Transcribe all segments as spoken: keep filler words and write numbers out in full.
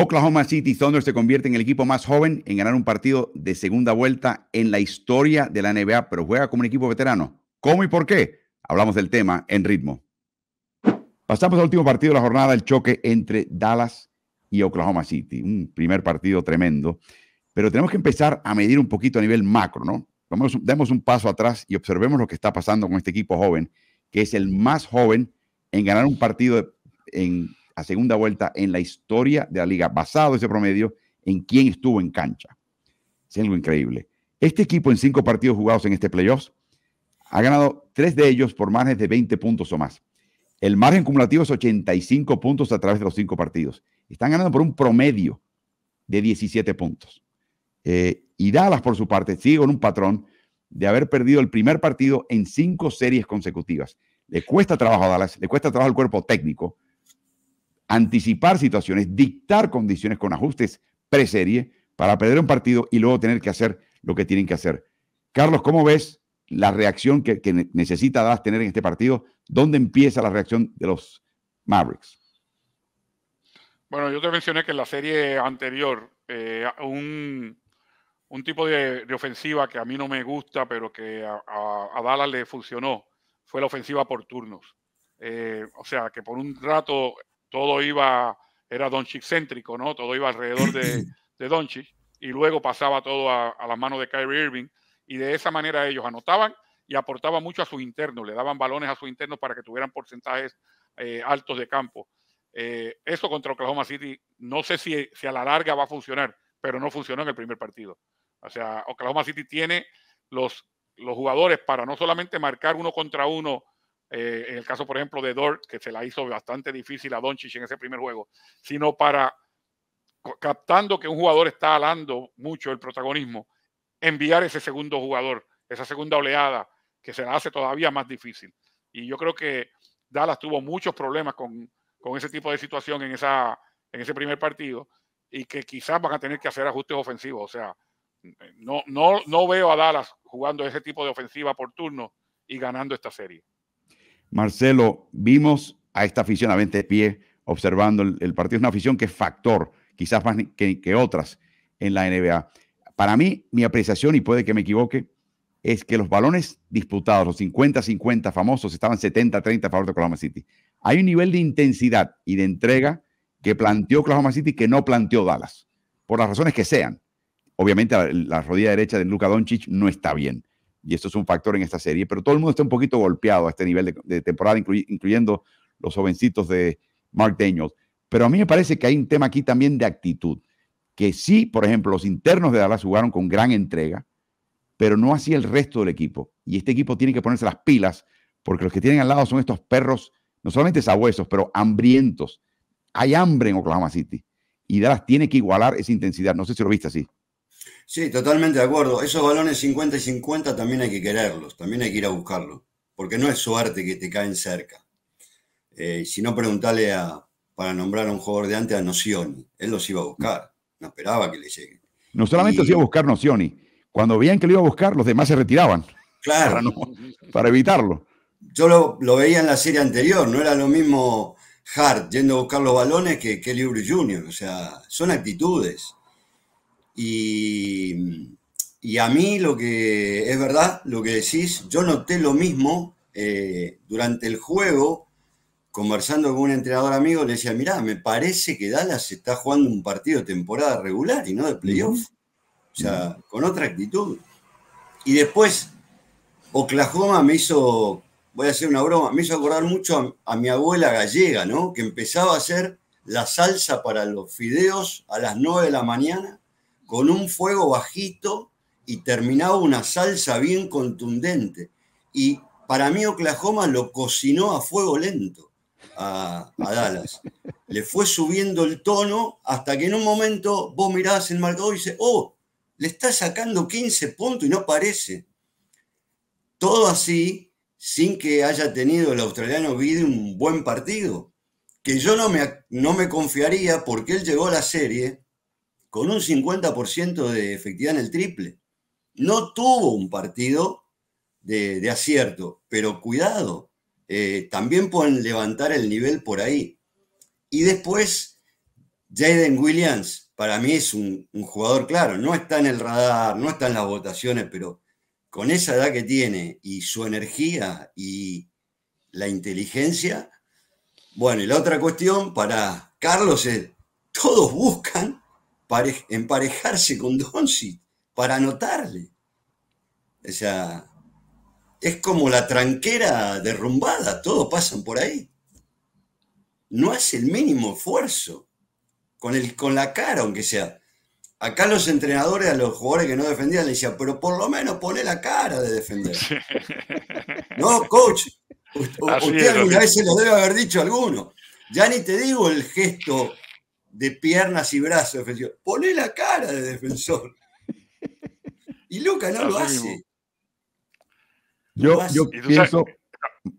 Oklahoma City Thunder se convierte en el equipo más joven en ganar un partido de segunda vuelta en la historia de la N B A, pero juega como un equipo veterano. ¿Cómo y por qué? Hablamos del tema en Ritmo. Pasamos al último partido de la jornada, el choque entre Dallas y Oklahoma City. Un primer partido tremendo, pero tenemos que empezar a medir un poquito a nivel macro, ¿no? Vamos, demos un paso atrás y observemos lo que está pasando con este equipo joven, que es el más joven en ganar un partido en a segunda vuelta en la historia de la liga, basado ese promedio en quién estuvo en cancha. Es algo increíble. Este equipo en cinco partidos jugados en este playoff ha ganado tres de ellos por margen de veinte puntos o más. El margen cumulativo es ochenta y cinco puntos a través de los cinco partidos. Están ganando por un promedio de diecisiete puntos. Eh, y Dallas, por su parte, sigue con un patrón de haber perdido el primer partido en cinco series consecutivas. Le cuesta trabajo a Dallas, le cuesta trabajo al cuerpo técnico anticipar situaciones, dictar condiciones con ajustes preserie para perder un partido y luego tener que hacer lo que tienen que hacer. Carlos, ¿cómo ves la reacción que, que necesita Dallas tener en este partido? ¿Dónde empieza la reacción de los Mavericks? Bueno, yo te mencioné que en la serie anterior eh, un, un tipo de, de ofensiva que a mí no me gusta, pero que a, a, a Dallas le funcionó, fue la ofensiva por turnos. Eh, o sea, que por un rato todo iba, era Dončić céntrico, ¿no? Todo iba alrededor de, de Dončić y luego pasaba todo a, a las manos de Kyrie Irving, y de esa manera ellos anotaban y aportaban mucho a sus internos, le daban balones a sus internos para que tuvieran porcentajes eh, altos de campo. Eh, eso contra Oklahoma City, no sé si, si a la larga va a funcionar, pero no funcionó en el primer partido. O sea, Oklahoma City tiene los, los jugadores para no solamente marcar uno contra uno. Eh, en el caso, por ejemplo, de Dort, que se la hizo bastante difícil a Dončić en ese primer juego, sino para, captando que un jugador está alando mucho el protagonismo, enviar ese segundo jugador, esa segunda oleada, que se la hace todavía más difícil. Y yo creo que Dallas tuvo muchos problemas con, con ese tipo de situación en, esa, en ese primer partido, y que quizás van a tener que hacer ajustes ofensivos. O sea, no, no, no veo a Dallas jugando ese tipo de ofensiva por turno y ganando esta serie. Marcelo, vimos a esta afición a veinte pies observando el, el partido. Es una afición que es factor, quizás más que, que otras en la N B A. Para mí, mi apreciación, y puede que me equivoque, es que los balones disputados, los cincuenta cincuenta famosos, estaban setenta a treinta a favor de Oklahoma City. Hay un nivel de intensidad y de entrega que planteó Oklahoma City que no planteó Dallas, por las razones que sean. Obviamente, la, la rodilla derecha de Luka Dončić no está bien, y esto es un factor en esta serie, pero todo el mundo está un poquito golpeado a este nivel de, de temporada, incluy, incluyendo los jovencitos de Mark Daniels. Pero a mí me parece que hay un tema aquí también de actitud, que sí, por ejemplo, los internos de Dallas jugaron con gran entrega, pero no así el resto del equipo. Y este equipo tiene que ponerse las pilas, porque los que tienen al lado son estos perros, no solamente sabuesos, pero hambrientos. Hay hambre en Oklahoma City, y Dallas tiene que igualar esa intensidad. No sé si lo viste así. Sí, totalmente de acuerdo. Esos balones cincuenta y cincuenta también hay que quererlos, también hay que ir a buscarlos, porque no es suerte que te caen cerca. Eh, si no, preguntarle a, para nombrar a un jugador de antes, a Nocioni. Él los iba a buscar, no esperaba que le lleguen. No solamente y, los iba a buscar Nocioni, cuando veían que lo iba a buscar, los demás se retiraban. Claro. Para, no, para evitarlo. Yo lo, lo veía en la serie anterior, no era lo mismo Hart yendo a buscar los balones que Kelly Oubre junior O sea, son actitudes. Y, y a mí lo que es verdad, lo que decís, yo noté lo mismo eh, durante el juego, conversando con un entrenador amigo, le decía, mirá, me parece que Dallas está jugando un partido de temporada regular y no de playoff. O sea, con otra actitud. Y después, Oklahoma me hizo, voy a hacer una broma, me hizo acordar mucho a, a mi abuela gallega, ¿no? Que empezaba a hacer la salsa para los fideos a las nueve de la mañana, con un fuego bajito, y terminaba una salsa bien contundente. Y para mí Oklahoma lo cocinó a fuego lento a, a Dallas. Le fue subiendo el tono hasta que en un momento vos mirás el marcador y dices, oh, le está sacando quince puntos y no parece. Todo así, sin que haya tenido el australiano Bide un buen partido. Que yo no me, no me confiaría, porque él llegó a la serie con un cincuenta por ciento de efectividad en el triple. No tuvo un partido de, de acierto, pero cuidado, eh, también pueden levantar el nivel por ahí. Y después Jaden Williams para mí es un, un jugador claro, no está en el radar, no está en las votaciones, pero con esa edad que tiene y su energía y la inteligencia. Bueno, y la otra cuestión para Carlos es, todos buscan pare, emparejarse con Doncic para anotarle. O sea, es como la tranquera derrumbada, todos pasan por ahí. No hace el mínimo esfuerzo. Con, el, con la cara, aunque sea. Acá los entrenadores, a los jugadores que no defendían, le decían, pero por lo menos pone la cara de defender. No, coach, usted alguna vez se lo debe haber dicho a alguno. Ya ni te digo el gesto de piernas y brazos defensivos. Poné la cara de defensor. Y Luka no lo hace. Yo, yo pienso...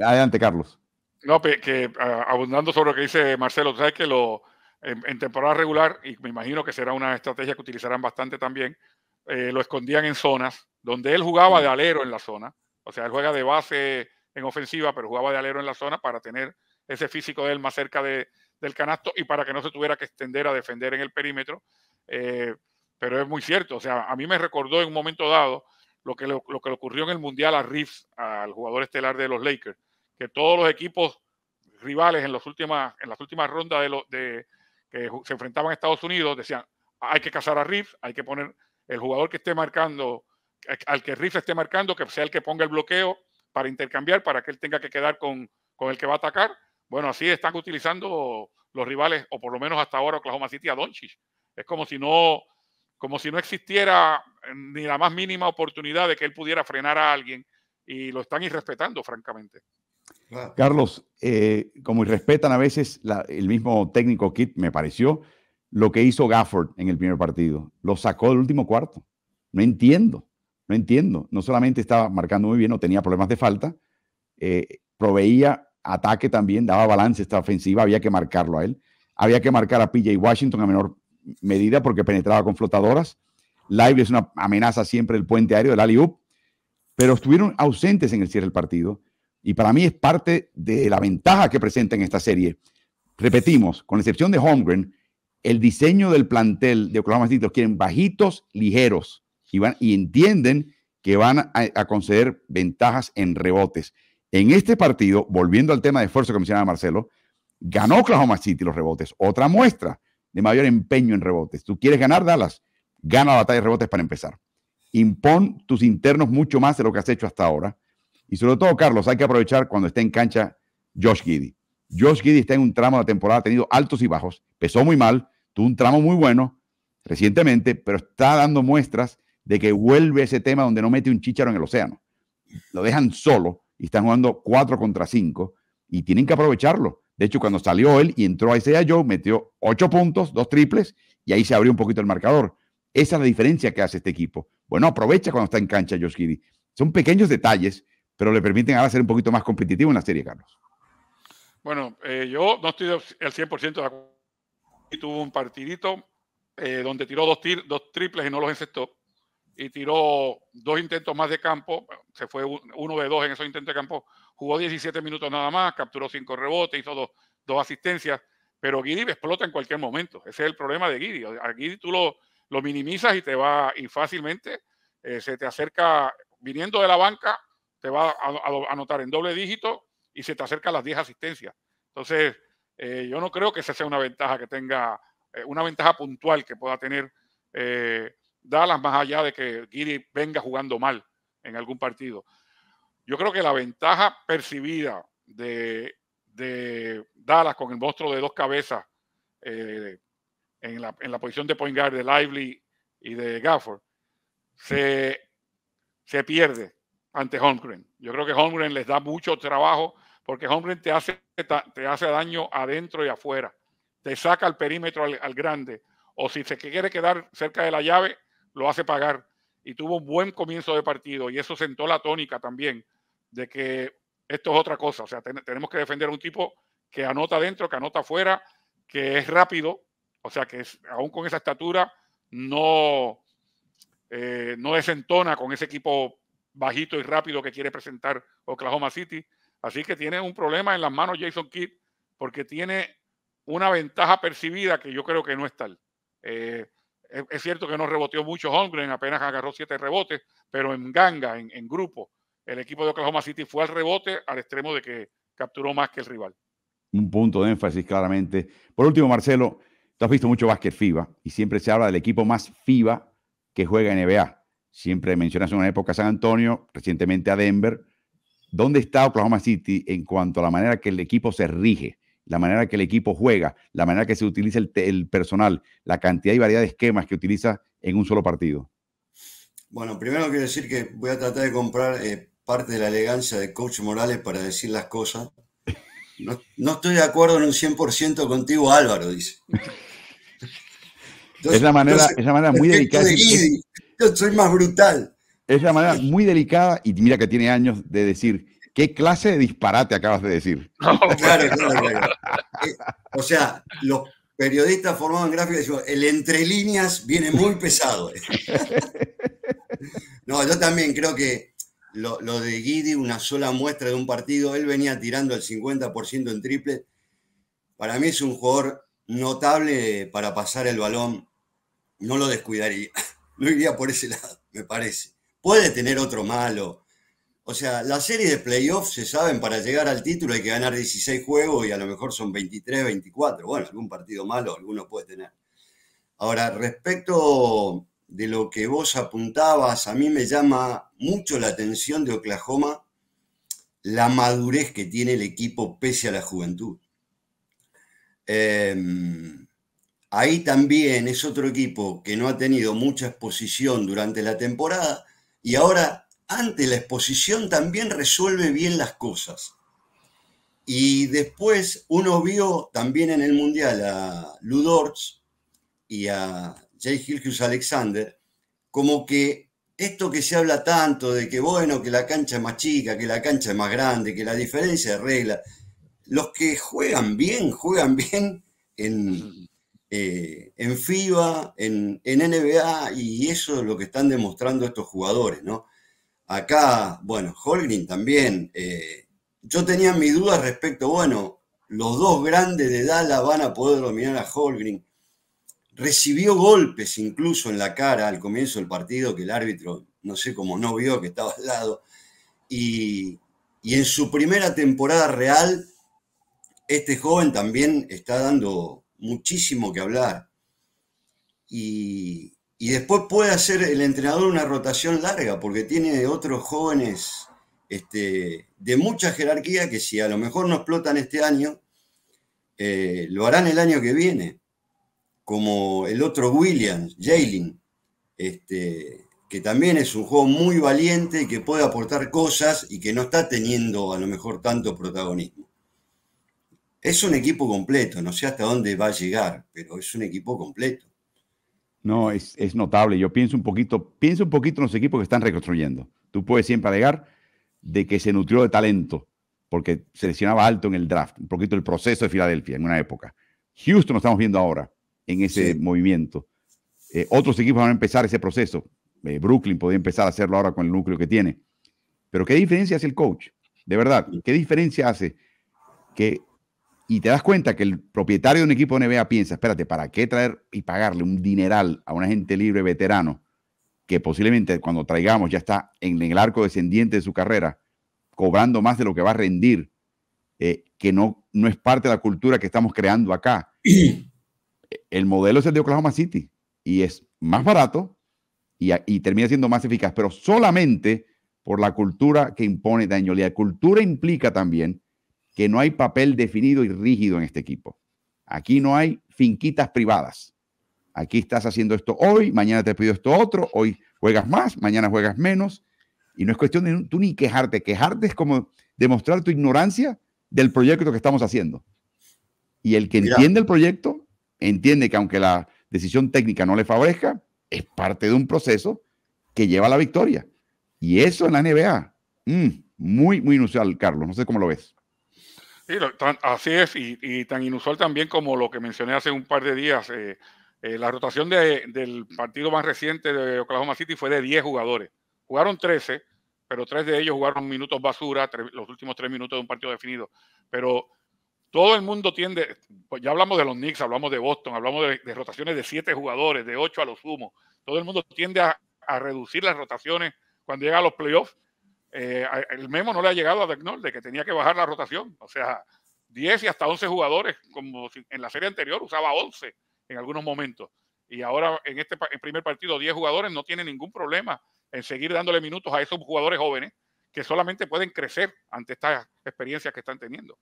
Adelante, Carlos. No, que abundando sobre lo que dice Marcelo, sabes que lo... En, en temporada regular, y me imagino que será una estrategia que utilizarán bastante también, eh, lo escondían en zonas, donde él jugaba de alero en la zona, o sea, él juega de base en ofensiva, pero jugaba de alero en la zona para tener ese físico de él más cerca de, del canasto y para que no se tuviera que extender a defender en el perímetro, eh, pero es muy cierto, o sea, a mí me recordó en un momento dado lo que, lo, lo que le ocurrió en el Mundial a Reeves, al jugador estelar de los Lakers, que todos los equipos rivales en, los últimas, en las últimas rondas de los... De, que se enfrentaban a Estados Unidos, decían, hay que cazar a Reeves, hay que poner el jugador que esté marcando, al que Reeves esté marcando, que sea el que ponga el bloqueo para intercambiar, para que él tenga que quedar con, con el que va a atacar. Bueno, así están utilizando los rivales, o por lo menos hasta ahora Oklahoma City, a Doncic. Es como si no, como si no existiera ni la más mínima oportunidad de que él pudiera frenar a alguien, y lo están irrespetando, francamente. Carlos, eh, como irrespetan a veces la, el mismo técnico Kidd, me pareció, lo que hizo Gafford en el primer partido. Lo sacó del último cuarto. No entiendo, no entiendo. No solamente estaba marcando muy bien, no tenía problemas de falta, eh, proveía ataque también, daba balance esta ofensiva, había que marcarlo a él. Había que marcar a P J Washington a menor medida porque penetraba con flotadoras. Lively es una amenaza siempre del puente aéreo, del alley-oop, pero estuvieron ausentes en el cierre del partido. Y para mí es parte de la ventaja que presenta en esta serie. Repetimos, con la excepción de Holmgren, el diseño del plantel de Oklahoma City los quieren bajitos, ligeros, y, van, y entienden que van a, a conceder ventajas en rebotes. En este partido, volviendo al tema de esfuerzo que mencionaba Marcelo, ganó Oklahoma City los rebotes. Otra muestra de mayor empeño en rebotes. Tú quieres ganar, Dallas, gana la batalla de rebotes para empezar. Impón tus internos mucho más de lo que has hecho hasta ahora. Y sobre todo, Carlos, hay que aprovechar cuando esté en cancha Josh Giddey. Josh Giddey está en un tramo de la temporada, ha tenido altos y bajos, empezó muy mal, tuvo un tramo muy bueno recientemente, pero está dando muestras de que vuelve ese tema donde no mete un chícharo en el océano. Lo dejan solo y están jugando cuatro contra cinco y tienen que aprovecharlo. De hecho, cuando salió él y entró Isaiah Joe, metió ocho puntos, dos triples, y ahí se abrió un poquito el marcador. Esa es la diferencia que hace este equipo. Bueno, aprovecha cuando está en cancha Josh Giddey. Son pequeños detalles, pero le permiten ahora ser un poquito más competitivo en la serie, Carlos. Bueno, eh, yo no estoy al cien por ciento de acuerdo. Y tuvo un partidito eh, donde tiró dos, tir dos triples y no los encestó. Y tiró dos intentos más de campo. Se fue un, uno de dos en esos intentos de campo. Jugó diecisiete minutos nada más, capturó cinco rebotes, hizo dos, dos asistencias. Pero Guiri explota en cualquier momento. Ese es el problema de Guiri. A Guiri tú lo, lo minimizas y te va, y fácilmente eh, se te acerca, viniendo de la banca, te va a anotar en doble dígito y se te acerca a las diez asistencias. Entonces, eh, yo no creo que esa sea una ventaja que tenga, eh, una ventaja puntual que pueda tener eh, Dallas, más allá de que Guiri venga jugando mal en algún partido. Yo creo que la ventaja percibida de, de Dallas con el monstruo de dos cabezas eh, en, la, en la posición de point guard de Lively y de Gafford se, se pierde ante Holmgren. Yo creo que Holmgren les da mucho trabajo porque Holmgren te hace, te hace daño adentro y afuera. Te saca el perímetro al, al grande. O si se quiere quedar cerca de la llave, lo hace pagar. Y tuvo un buen comienzo de partido y eso sentó la tónica también de que esto es otra cosa. O sea, ten, tenemos que defender a un tipo que anota adentro, que anota afuera, que es rápido. O sea, que es, aún con esa estatura no, eh, no desentona con ese equipo bajito y rápido que quiere presentar Oklahoma City. Así que tiene un problema en las manos Jason Kidd porque tiene una ventaja percibida que yo creo que no es tal. Eh, es, es cierto que no reboteó mucho Holmgren, apenas agarró siete rebotes, pero en ganga, en, en grupo, el equipo de Oklahoma City fue al rebote al extremo de que capturó más que el rival. Un punto de énfasis, claramente. Por último, Marcelo, tú has visto mucho básquet FIBA y siempre se habla del equipo más FIBA que juega N B A. Siempre mencionas una época a San Antonio, recientemente a Denver. ¿Dónde está Oklahoma City en cuanto a la manera que el equipo se rige, la manera que el equipo juega, la manera que se utiliza el, el personal, la cantidad y variedad de esquemas que utiliza en un solo partido? Bueno, primero quiero decir que voy a tratar de comprar eh, parte de la elegancia de Coach Morales para decir las cosas. No, no estoy de acuerdo en un cien por ciento contigo, Álvaro, dice. Entonces, es la manera, entonces, es la manera muy delicada. De Guiri, yo soy más brutal. Es la manera muy delicada, y mira que tiene años, de decir, ¿qué clase de disparate acabas de decir? No, claro, claro, claro. O sea, los periodistas formados en gráfica decimos, el entre líneas viene muy pesado. No, yo también creo que lo, lo de Guidi, una sola muestra de un partido, él venía tirando el cincuenta por ciento en triple. Para mí es un jugador notable para pasar el balón. No lo descuidaría. No iría por ese lado, me parece. Puede tener otro malo. O sea, las series de playoffs se saben, para llegar al título hay que ganar dieciséis juegos y a lo mejor son veintitrés, veinticuatro. Bueno, algún partido malo alguno puede tener. Ahora, respecto de lo que vos apuntabas, a mí me llama mucho la atención de Oklahoma la madurez que tiene el equipo pese a la juventud. Eh, ahí también es otro equipo que no ha tenido mucha exposición durante la temporada. Y ahora, ante la exposición, también resuelve bien las cosas. Y después uno vio también en el Mundial a Luka Dončić y a Shai Gilgeous-Alexander, como que esto que se habla tanto de que, bueno, que la cancha es más chica, que la cancha es más grande, que la diferencia de reglas, los que juegan bien, juegan bien en... Eh, en FIBA, en, en N B A, y eso es lo que están demostrando estos jugadores, ¿no? Acá, bueno, Holmgren también. Eh, yo tenía mis dudas respecto, bueno, los dos grandes de Dallas van a poder dominar a Holmgren. Recibió golpes incluso en la cara al comienzo del partido que el árbitro, no sé cómo no vio que estaba al lado. Y, y en su primera temporada real, este joven también está dando muchísimo que hablar. Y, y después puede hacer el entrenador una rotación larga porque tiene otros jóvenes este, de mucha jerarquía que si a lo mejor no explotan este año, eh, lo harán el año que viene. Como el otro Williams, Jaylin, este, que también es un juego muy valiente y que puede aportar cosas y que no está teniendo a lo mejor tanto protagonismo. Es un equipo completo, no sé hasta dónde va a llegar, pero es un equipo completo. No, es, es notable. Yo pienso un poquito, pienso un poquito en los equipos que están reconstruyendo. Tú puedes siempre alegar de que se nutrió de talento, porque seleccionaba alto en el draft, un poquito el proceso de Filadelfia en una época. Houston lo estamos viendo ahora en ese sí. movimiento. Eh, otros equipos van a empezar ese proceso. Eh, Brooklyn podría empezar a hacerlo ahora con el núcleo que tiene. Pero ¿qué diferencia hace el coach? De verdad, ¿qué diferencia hace que... Y te das cuenta que el propietario de un equipo de N B A piensa, espérate, ¿para qué traer y pagarle un dineral a un agente libre veterano que posiblemente cuando traigamos ya está en el arco descendiente de su carrera, cobrando más de lo que va a rendir, eh, que no, no es parte de la cultura que estamos creando acá? El modelo es el de Oklahoma City y es más barato y, y termina siendo más eficaz, pero solamente por la cultura que impone Daniel. Y la cultura implica también que no hay papel definido y rígido en este equipo. Aquí no hay finquitas privadas. Aquí estás haciendo esto hoy, mañana te pido esto otro, hoy juegas más, mañana juegas menos, y no es cuestión de tú ni quejarte. Quejarte es como demostrar tu ignorancia del proyecto que estamos haciendo. Y el que Mira. entiende el proyecto, entiende que aunque la decisión técnica no le favorezca, es parte de un proceso que lleva a la victoria. Y eso en la N B A, mm, muy, muy inusual, Carlos. No sé cómo lo ves. Sí, así es, y, y tan inusual también como lo que mencioné hace un par de días. Eh, eh, la rotación de, del partido más reciente de Oklahoma City fue de diez jugadores. Jugaron trece, pero tres de ellos jugaron minutos basura, tres, los últimos tres minutos de un partido definido. Pero Todo el mundo tiende, pues ya hablamos de los Knicks, hablamos de Boston, hablamos de, de rotaciones de siete jugadores, de ocho a lo sumo. Todo el mundo tiende a, a reducir las rotaciones cuando llega a los playoffs. Eh, el memo no le ha llegado a Daigneault de que tenía que bajar la rotación. O sea, diez y hasta once jugadores, como en la serie anterior usaba once en algunos momentos. Y ahora en este en primer partido diez jugadores no tiene ningún problema en seguir dándole minutos a esos jugadores jóvenes que solamente pueden crecer ante estas experiencias que están teniendo.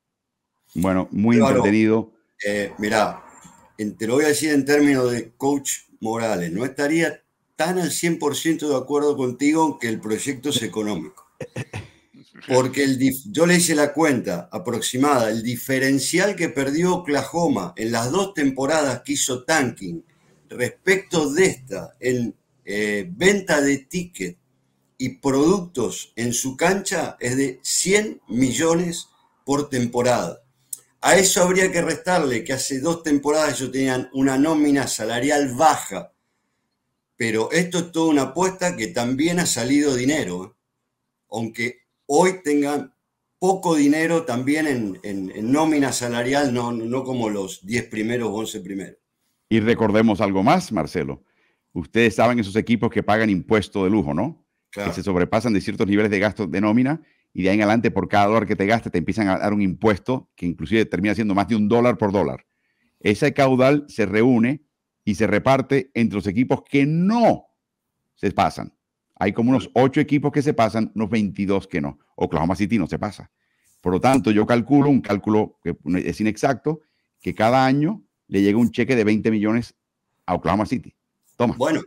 Bueno, muy claro, entretenido. Eh, mirá, te lo voy a decir en términos de Coach Morales. No estaría tan al cien por ciento de acuerdo contigo que el proyecto es económico. Porque el yo le hice la cuenta aproximada. El diferencial que perdió Oklahoma en las dos temporadas que hizo tanking respecto de esta en eh, venta de tickets y productos en su cancha es de cien millones por temporada. A eso habría que restarle que hace dos temporadas ellos tenían una nómina salarial baja, pero esto es toda una apuesta que también ha salido dinero, aunque hoy tengan poco dinero también en, en, en nómina salarial, no, no como los diez primeros, once primeros. Y recordemos algo más, Marcelo. Ustedes saben esos equipos que pagan impuesto de lujo, ¿no? Claro. Que se sobrepasan de ciertos niveles de gasto de nómina y de ahí en adelante por cada dólar que te gastes te empiezan a dar un impuesto que inclusive termina siendo más de un dólar por dólar. Ese caudal se reúne y se reparte entre los equipos que no se pasan. Hay como unos ocho equipos que se pasan, unos veintidós que no. Oklahoma City no se pasa. Por lo tanto, yo calculo, un cálculo que es inexacto, que cada año le llega un cheque de veinte millones a Oklahoma City. Toma. Bueno.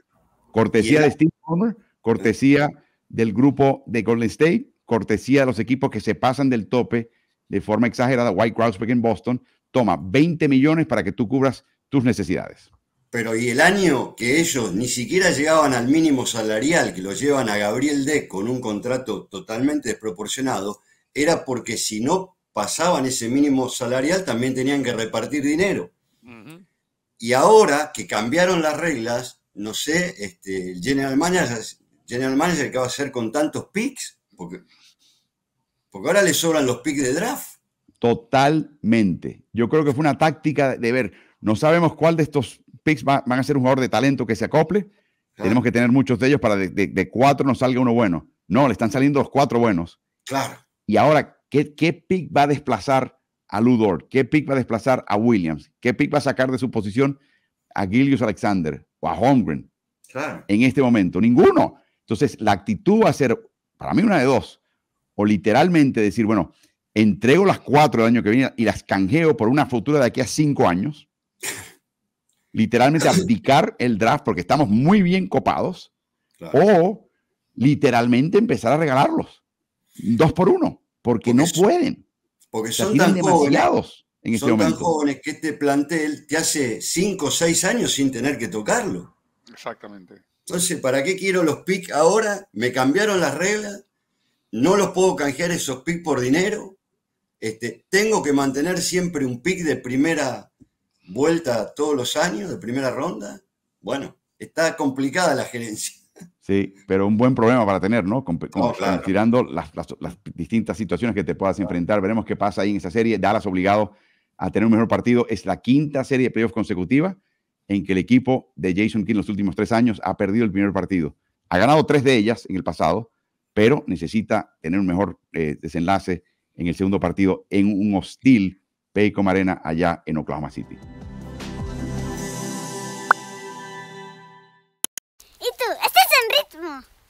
Cortesía de Steve Kerr, cortesía del grupo de Golden State, cortesía de los equipos que se pasan del tope de forma exagerada, White Crawford en Boston. Toma, veinte millones para que tú cubras tus necesidades. Pero y el año que ellos ni siquiera llegaban al mínimo salarial, que lo llevan a Gabriel Deck con un contrato totalmente desproporcionado, era porque si no pasaban ese mínimo salarial también tenían que repartir dinero. Uh-huh. Y ahora que cambiaron las reglas, no sé, este, el general manager, general manager ¿qué va a hacer con tantos picks? Porque, porque ahora le sobran los picks de draft. Totalmente. Yo creo que fue una táctica de ver, no sabemos cuál de estos picks va, van a ser un jugador de talento que se acople. Claro. Tenemos que tener muchos de ellos para de, de, de cuatro nos salga uno bueno. No, le están saliendo los cuatro buenos. Claro. Y ahora, ¿qué, qué pick va a desplazar a Ludor? ¿Qué pick va a desplazar a Williams? ¿Qué pick va a sacar de su posición a Gilgeous-Alexander o a Holmgren? Claro. En este momento, ninguno. Entonces, la actitud va a ser, para mí, una de dos. O literalmente decir, bueno, entrego las cuatro del año que viene y las canjeo por una futura de aquí a cinco años. Literalmente abdicar el draft porque estamos muy bien copados. Claro. O literalmente empezar a regalarlos. Dos por uno. Porque, porque no pueden. Porque son tan jóvenes, en este son tan jóvenes que este plantel te hace cinco o seis años sin tener que tocarlo. Exactamente. Entonces, ¿para qué quiero los picks ahora? Me cambiaron las reglas, no los puedo canjear esos picks por dinero, este, tengo que mantener siempre un pick de primera vuelta todos los años, de primera ronda. Bueno, está complicada la gerencia. Sí, pero un buen problema para tener, ¿no? Con, con, oh, claro. Tirando las, las, las distintas situaciones que te puedas claro. enfrentar. Veremos qué pasa ahí en esa serie. Dallas obligado a tener un mejor partido. Es la quinta serie de playoffs consecutiva en que el equipo de Jason Kidd en los últimos tres años ha perdido el primer partido. Ha ganado tres de ellas en el pasado, pero necesita tener un mejor eh, desenlace en el segundo partido en un hostil Paycom Arena allá en Oklahoma City. Y tú, estás en ritmo.